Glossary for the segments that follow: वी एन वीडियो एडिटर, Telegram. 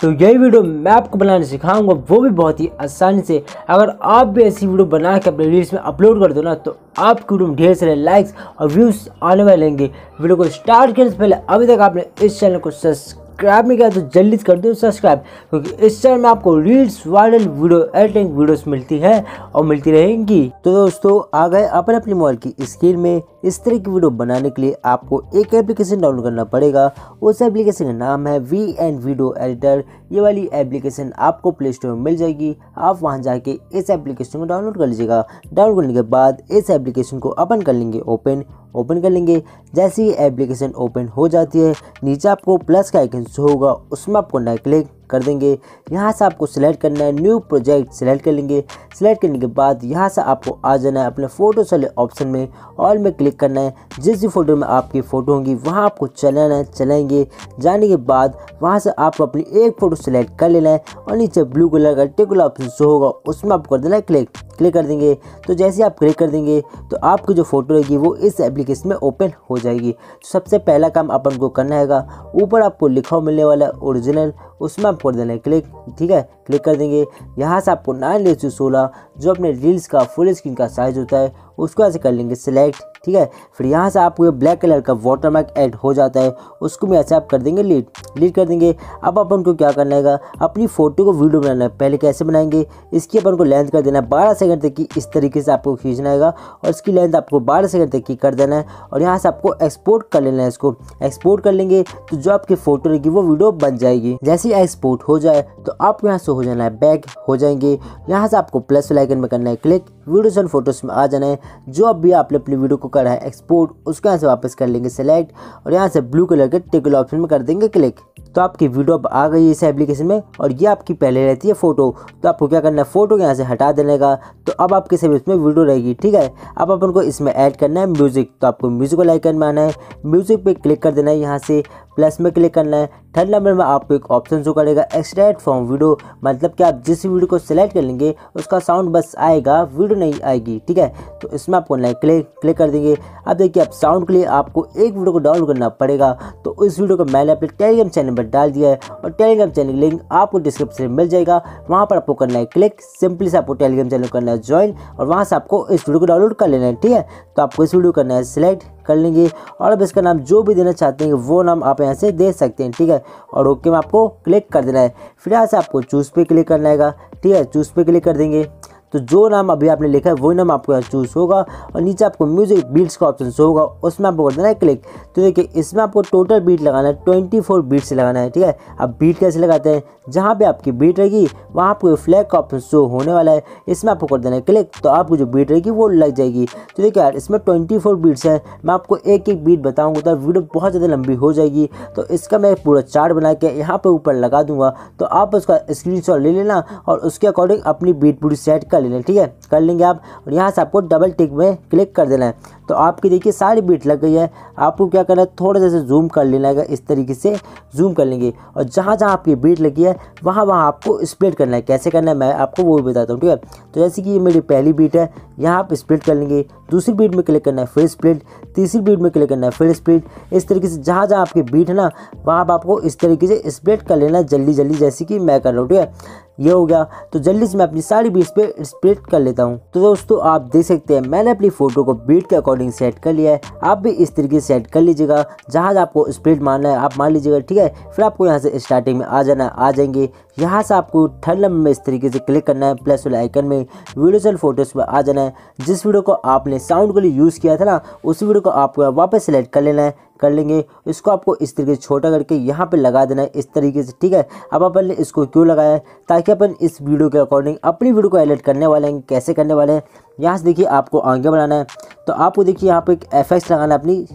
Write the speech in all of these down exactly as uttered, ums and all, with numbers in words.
तो यही वीडियो मैं आपको बनाना सिखाऊंगा, वो भी बहुत ही आसानी से। अगर आप भी ऐसी वीडियो बना के अपने रील्स में अपलोड कर दो ना, तो आपकी वीडियो में ढेर सारे लाइक्स और व्यूज़ आने वाले होंगे। वीडियो को स्टार्ट करने से पहले अभी तक आपने इस चैनल को सब्सक्राइब नहीं किया तो जल्दी कर दो सब्सक्राइब, क्योंकि इस चैनल में आपको reels, viral video, editing videos मिलती है और मिलती रहेंगी। तो दोस्तों आ गए अपन अपने मोबाइल की स्क्रीन में। इस तरह की वीडियो बनाने के लिए आपको एक एप्लीकेशन डाउनलोड करना पड़ेगा। उस एप्लीकेशन का नाम है वी एन वीडियो एडिटर। ये वाली एप्लीकेशन आपको प्ले स्टोर में मिल जाएगी। आप वहां जाके इस एप्लीकेशन को डाउनलोड कर लीजिएगा। डाउनलोड करने के बाद इस एप्लीकेशन को अपन कर लेंगे ओपन ओपन कर लेंगे। जैसे ही एप्लीकेशन ओपन हो जाती है, नीचे आपको प्लस का आइकन शो होगा, उसमें आपको ना क्लिक कर देंगे। यहाँ से आपको सिलेक्ट करना है, न्यू प्रोजेक्ट सिलेक्ट कर लेंगे। सिलेक्ट करने के बाद यहाँ से आपको आ जाना है अपने फ़ोटो वाले ऑप्शन में, ऑल में क्लिक करना है। जिस भी फोटो में आपकी फ़ोटो होंगी वहाँ आपको चलाना है, चलाएंगे। जाने के बाद वहाँ से आपको अपनी एक फ़ोटो सेलेक्ट कर लेना है और नीचे ब्लू कलर का टिकुला ऑप्शन शो होगा, उसमें आपको कर देना है क्लिक। क्लिक कर देंगे तो जैसे आप क्लिक कर देंगे तो आपकी जो फोटो रहेगी वो इस एप्लीकेशन में ओपन हो जाएगी। तो सबसे पहला काम अपन को करना हैगा, ऊपर आपको लिखा हुआ मिलने वाला ओरिजिनल, उसमें आप कर देना है क्लिक। ठीक है, क्लिक कर देंगे। यहाँ से आपको नाइन रेशियो सोलह जो अपने रील्स का फुल स्क्रीन का साइज होता है उसको ऐसे कर लेंगे सिलेक्ट। ठीक है, फिर यहाँ से आपको ये ब्लैक कलर का वाटरमार्क ऐड हो जाता है, उसको भी ऐसे आप कर देंगे लीड लीड कर देंगे। अब अपन को क्या करना है, अपनी फ़ोटो को वीडियो बनाना है। पहले कैसे बनाएंगे, इसकी अपन को लेंथ कर देना है बारह सेकंड तक की। इस तरीके से आपको खींचना है और इसकी लेंथ आपको बारह सेकंड तक की कर देना है और यहाँ से आपको एक्सपोर्ट कर लेना है। इसको एक्सपोर्ट कर लेंगे तो जो आपकी फ़ोटो रहेगी वो वीडियो बन जाएगी। जैसे ही एक्सपोर्ट हो जाए तो आपको यहाँ से हो जाना है बैक हो जाएंगे। यहाँ से आपको प्लस वाले आइकन में करना है क्लिक, वीडियोस एंड फोटोज़ में आ जाना है। जो अब भी आपने अपनी वीडियो को करा है एक्सपोर्ट, उसको यहाँ से वापस कर लेंगे सिलेक्ट और यहाँ से ब्लू कलर के टिक ऑप्शन में कर देंगे क्लिक। तो आपकी वीडियो अब आ गई इस एप्लीकेशन में और ये आपकी पहले रहती है फ़ोटो। तो आपको क्या करना है, फ़ोटो को यहाँ से हटा देने का, तो अब आपके सिर्फ इसमें वीडियो रहेगी। ठीक है, अब अपन को इसमें ऐड करना है म्यूज़िक। तो आपको म्यूज़िक वाला आइकन में आना है, म्यूज़िक पर क्लिक कर देना है, यहाँ से प्लस में क्लिक करना है। थर्ड नंबर में आपको एक ऑप्शन शो करेगा एक्सट्रैक्ट फ्रॉम वीडियो, मतलब कि आप जिस वीडियो को सिलेक्ट कर लेंगे उसका साउंड बस आएगा, वीडियो नहीं आएगी। ठीक है, तो इसमें आपको लाइक क्लिक क्लिक कर देंगे। अब देखिए, अब साउंड के लिए आपको एक वीडियो को डाउनलोड करना पड़ेगा। तो इस वीडियो को मैंने अपने टेलीग्राम चैनल पर डाल दिया है और टेलीग्राम चैनल का लिंक आपको डिस्क्रिप्शन में मिल जाएगा। वहाँ पर आपको करना है क्लिक, सिंपली से आपको टेलीग्राम चैनल करना है ज्वाइन और वहाँ से आपको इस वीडियो को डाउनलोड कर लेना है। ठीक है, तो आपको इस वीडियो करना है सिलेक्ट कर लेंगे और अब इसका नाम जो भी देना चाहते हैं वो नाम आप यहाँ से दे सकते हैं। ठीक है, और ओके में आपको क्लिक कर देना है। फिर यहाँ से आपको चूज़ पे क्लिक करना हैगा। ठीक है, चूज़ पे क्लिक कर देंगे तो जो नाम अभी आपने लिखा है वही नाम आपको यहाँ चूज़ होगा और नीचे आपको म्यूज़िक बीट्स का ऑप्शन होगा, उसमें आपको कर देना है क्लिक। तो देखिए, इसमें आपको टोटल बीट लगाना है, ट्वेंटी फोर बीट्स लगाना है। ठीक है, अब बीट कैसे लगाते हैं, जहाँ पे आपकी बीट रहेगी वहाँ आपको फ्लैग का ऑप्शन शो होने वाला है, इसमें आपको कर देना है क्लिक। तो आपको जो बीट रहेगी वो लग जाएगी। तो देखिए यार, इसमें ट्वेंटी फोर बीट्स हैं, मैं आपको एक एक बीट बताऊँगा तो वीडियो बहुत ज़्यादा लंबी हो जाएगी। तो इसका मैं पूरा चार्ट बना के यहाँ पर ऊपर लगा दूँगा, तो आप उसका स्क्रीन शॉट ले लेना और उसके अकॉर्डिंग अपनी बीट पूरी सेट कर लेना। ठीक है, कर लेंगे आप और यहाँ से आपको डबल टिक में क्लिक कर देना है। तो आपकी देखिए सारी बीट लग गई है। आपको क्या करना है, थोड़ा जैसे जूम कर लेना है, इस तरीके से जूम कर लेंगे और जहाँ जहाँ आपकी बीट लगी है वहाँ वहाँ आपको स्प्लिट करना है। कैसे करना है मैं आपको वो भी बताता हूँ। ठीक है, तो जैसे कि ये मेरी पहली बीट है, यहाँ आप स्प्लिट कर लेंगे, दूसरी बीट में क्लिक करना है फिर स्प्लिट, तीसरी बीट में क्लिक करना है फिर स्प्लिट। इस तरीके से जहाँ जहाँ आपकी बीट है ना वहाँ आपको इस तरीके से स्प्लिट कर लेना है जल्दी जल्दी, जैसे कि मैं कर रहा हूँ। ठीक है, ये हो गया। तो जल्दी से मैं अपनी सारी बीट्स पे स्प्लिट कर लेता हूँ। तो दोस्तों आप देख सकते हैं मैंने अपनी फ़ोटो को बीट के अकॉर्डिंग सेट कर लिया है। आप भी इस तरीके से सेट कर लीजिएगा, जहाँ आपको स्प्लिट मारना है आप मार लीजिएगा। ठीक है, फिर आपको यहाँ से स्टार्टिंग में आ जाना है, आ जाएंगे। यहाँ से आपको थर्ड नंबर में इस तरीके से क्लिक करना है, प्लस वाले आइकन में वीडियोस एंड फोटोज़ पर आ जाना है। जिस वीडियो को आपने साउंड के लिए यूज़ किया था ना, उस वीडियो को आपको वापस सेलेक्ट कर लेना है, कर लेंगे। इसको आपको इस तरीके से छोटा करके यहाँ पे लगा देना है इस तरीके से। ठीक है, अब अपन ने इसको क्यों लगाया है, ताकि अपन इस वीडियो के अकॉर्डिंग अपनी वीडियो को हाईलाइट करने वाले हैं। कैसे करने वाले हैं, यहाँ से देखिए आपको आगे बढ़ाना है। तो आपको देखिए यहाँ पे एक एफेक्ट लगाना है, अपनी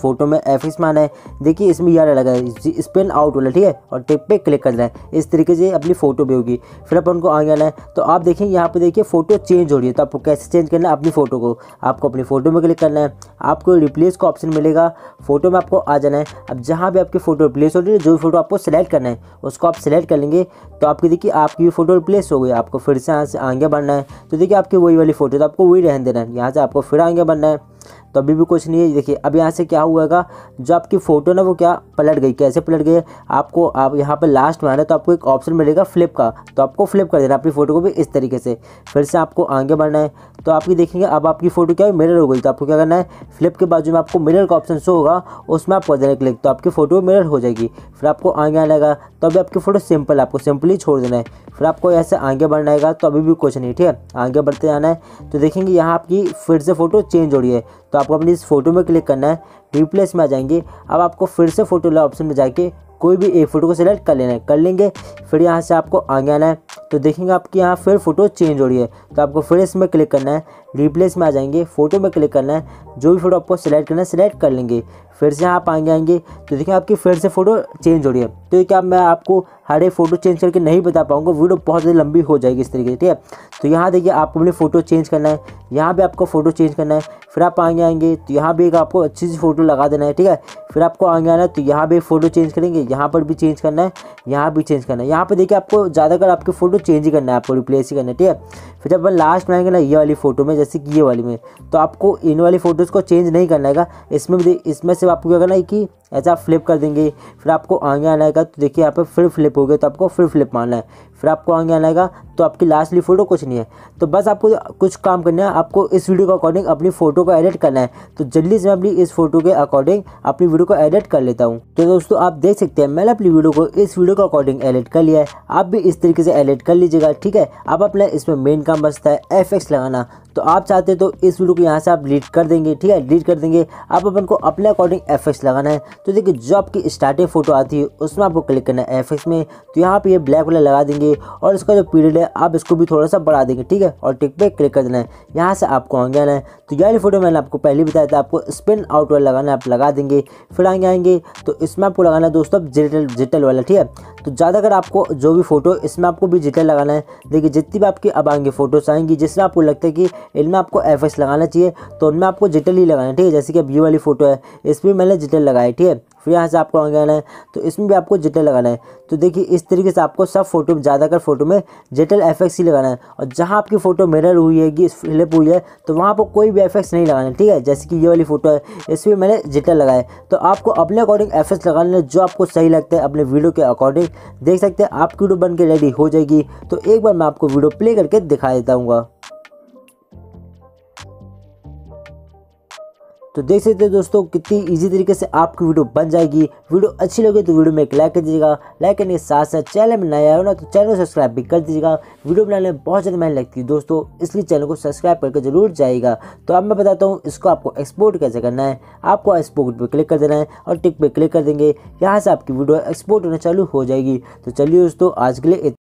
फोटो में एफेक्ट माना है। देखिए इसमें यार लगा है स्पिन आउट वाला। ठीक है, और टिप पे क्लिक करना है, इस तरीके से अपनी फोटो भी होगी। फिर अपन को आगे आना है, तो आप देखें यहाँ पे देखिए फोटो चेंज हो रही है। तो आपको कैसे चेंज करना है अपनी फ़ोटो को, आपको अपनी फ़ोटो में क्लिक करना है, आपको रिप्लेस का ऑप्शन मिलेगा, फोटो में आपको आ जाना है। अब जहाँ भी आपकी फ़ोटो रिप्लेस हो रही है, जो भी फोटो आपको सेलेक्ट करना है उसको आप सेलेक्ट कर लेंगे। तो आपकी देखिए आपकी फ़ोटो रिप्लेस हो गई, आपको फिर से यहाँ से आगे बढ़ना है। तो देखिए आपकी वही वाली फ़ोटो, तो आपको वही रहने देना है। यहाँ से आपको फिर आगे बढ़ना है, तो अभी भी कुछ नहीं है। देखिए अब यहाँ से क्या हुआगा, जो आपकी फ़ोटो ना वो क्या पलट गई। कैसे पलट गई? आपको आप यहाँ पर लास्ट में आना तो आपको एक ऑप्शन मिलेगा फ्लिप का, तो आपको फ्लिप कर देना अपनी फ़ोटो को भी इस तरीके से। फिर से आपको आगे बढ़ना है, तो आपकी देखेंगे अब आपकी फ़ोटो क्या है मिरर हो गई। तो आपको क्या करना है, फ्लिप के बाजू में आपको मिरर का ऑप्शन शो होगा, उसमें आप कर देना क्लिक, तो आपकी फ़ोटो मिरर हो जाएगी। फिर आपको आगे आना है, तो अभी आपकी फ़ोटो सिंपल आपको सिंपली छोड़ देना है। फिर आपको ऐसे आगे बढ़ना है, तो अभी भी कुछ नहीं, ठीक है आगे बढ़ते जाना है। तो देखेंगे यहाँ आपकी फिर से फ़ोटो चेंज हो रही है, तो आपको अपनी इस फोटो में क्लिक करना है, रिप्लेस में आ जाएंगे। अब आपको फिर से फोटो वाला ऑप्शन में जाके कोई भी एक फ़ोटो को सिलेक्ट कर लेना है, कर लेंगे। फिर यहाँ से आपको आगे आना है, तो देखेंगे आपकी यहाँ फिर फ़ोटो चेंज हो रही है, तो आपको फिर इसमें क्लिक करना है, रिप्लेस में आ जाएंगे, फ़ोटो में क्लिक करना है, जो भी फोटो आपको सिलेक्ट करना है सिलेक्ट कर लेंगे। फिर से यहाँ आप आगे आएंगे, तो देखिए आपकी फिर से फ़ोटो चेंज हो रही है। तो ये क्या मैं आपको हर एक फ़ोटो चेंज करके नहीं बता पाऊँगा, वीडियो बहुत ज़्यादा लंबी हो जाएगी इस तरीके से, ठीक है। तो यहाँ देखिए आपको अपनी फ़ोटो चेंज करना है, यहाँ भी आपको फ़ोटो चेंज करना है। फिर आप आगे आएंगे, तो यहाँ भी एक आपको अच्छी सी फ़ोटो लगा देना है, ठीक है। फिर आपको आगे आना है, तो यहाँ भी फ़ोटो चेंज करेंगे, यहाँ पर भी चेंज करना है, यहाँ भी चेंज करना है। यहाँ पर देखिए आपको ज़्यादातर आपकी फ़ोटो चेंज ही करना है, आपको रिप्लेस ही करना है, ठीक है। फिर जब अपन लास्ट में आएंगे ना ये वाली फ़ोटो में, जैसे कि ये वाली में, तो आपको इन वाली फ़ोटोज़ को चेंज नहीं करना है। इसमें भी इसमें से आपको क्या करना है कि ऐसा फ्लिप कर देंगे। फिर आपको आगे आना है, तो देखिए यहाँ पर फिर फ्लिप हो गया, तो आपको फिर फ्लिप मारना है। फिर आपको आगे आना है, तो आपकी लास्टली फ़ोटो कुछ नहीं है। तो बस आपको कुछ काम करना है, आपको इस वीडियो के अकॉर्डिंग अपनी फ़ोटो को एडिट करना है। तो जल्दी से मैं अपनी इस फोटो के अकॉर्डिंग अपनी वीडियो को एडिट कर लेता हूँ। तो दोस्तों आप देख सकते हैं मैंने अपनी वीडियो को इस वीडियो के अकॉर्डिंग एडिट कर लिया है, आप भी इस तरीके से एडिट कर लीजिएगा, ठीक है। अब अपना इसमें मेन काम बचता है एफेक्ट्स लगाना। तो आप चाहते तो इस वीडियो को यहाँ से आप डिलीट कर देंगे, ठीक है डिलीट कर देंगे। अब अपन को अपने अकॉर्डिंग एफेक्ट्स लगाना है, तो देखिए जो आपकी स्टार्टिंग फोटो आती है उसमें आपको क्लिक करना है एफेक्ट्स में। तो यहाँ पे ये ब्लैक वाला लगा देंगे और इसका जो पीरियड है आप इसको भी थोड़ा सा बढ़ा देंगे, ठीक है। और टिक पे क्लिक कर देना है, यहाँ से आपको आगे आना है। तो यह फोटो मैंने आपको पहले बताया था आपको स्पिन आउट वाला लगाना है, आप लगा देंगे। फिर आगे आएंगे, तो इसमें आपको लगाना है दोस्तों डिजिटल डिजिटल वाला, ठीक है। तो ज़्यादातर आपको जो भी फोटो इसमें आपको भी डिजिटल लगाना है। देखिए जितनी भी आपकी अब आएंगे फोटोस आएंगी जिसमें आपको लगता है कि इनमें आपको एफएस लगाना चाहिए, तो उनमें आपको डिजिटल ही लगाना है, ठीक है। जैसे कि अब ये वाली फ़ोटो है इसमें मैंने डिजिटल लगाया, ठीक है। फिर यहाँ से आपको आगे आना है, तो इसमें भी आपको डिजिटल लगाना है। तो देखिए इस तरीके से आपको सब फोटो ज़्यादातर फोटो में डिजिटल एफेक्ट्स ही लगाना है। और जहाँ आपकी फ़ोटो मिरर हुई है फ्लिप हुई है तो वहाँ पर कोई भी एफेक्ट्स नहीं लगाना है, ठीक है। जैसे कि ये वाली फ़ोटो है इसमें मैंने डिजिटल लगाया है। तो आपको अपने अकॉर्डिंग एफेक्ट्स लगाना है जो आपको सही लगता है अपने वीडियो के अकॉर्डिंग। देख सकते हैं आपकी वीडियो बन के रेडी हो जाएगी। तो एक बार मैं आपको वीडियो प्ले करके दिखा देता हूँ। तो देख सकते हैं दोस्तों कितनी इजी तरीके से आपकी वीडियो बन जाएगी। वीडियो अच्छी लगे तो वीडियो में एक लाइक कर दीजिएगा, लाइक करने के साथ साथ चैनल में नया हो ना तो चैनल को सब्सक्राइब भी कर दीजिएगा। वीडियो बनाने में बहुत ज़्यादा मेहनत लगती है दोस्तों, इसलिए चैनल को सब्सक्राइब करके जरूर जाएगा। तो अब मैं बताता हूँ इसको आपको एक्सपोर्ट कैसे करना है। आपको एक्सपोर्ट पर क्लिक कर देना है और टिक पर क्लिक कर देंगे, यहाँ से आपकी वीडियो एक्सपोर्ट होना चालू हो जाएगी। तो चलिए दोस्तों आज के लिए